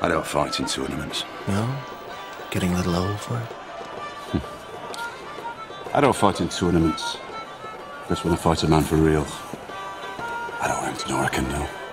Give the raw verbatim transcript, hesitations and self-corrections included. I don't fight in tournaments. No? Getting a little old for it? I don't fight in tournaments. That's when I fight a man for real. I don't want him to know I can know.